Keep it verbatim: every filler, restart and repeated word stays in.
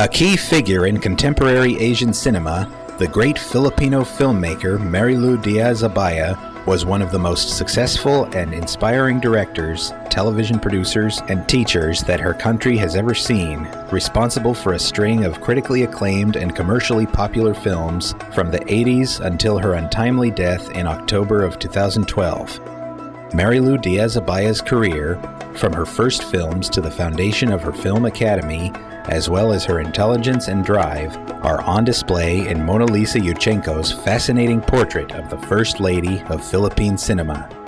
A key figure in contemporary Asian cinema, the great Filipino filmmaker Marilou Diaz-Abaya was one of the most successful and inspiring directors, television producers, and teachers that her country has ever seen, responsible for a string of critically acclaimed and commercially popular films from the eighties until her untimely death in October of two thousand twelve. Marilou Diaz-Abaya's career, from her first films to the foundation of her film academy, as well as her intelligence and drive, are on display in Mona Lisa Yuchengco's fascinating portrait of the First Lady of Philippine Cinema.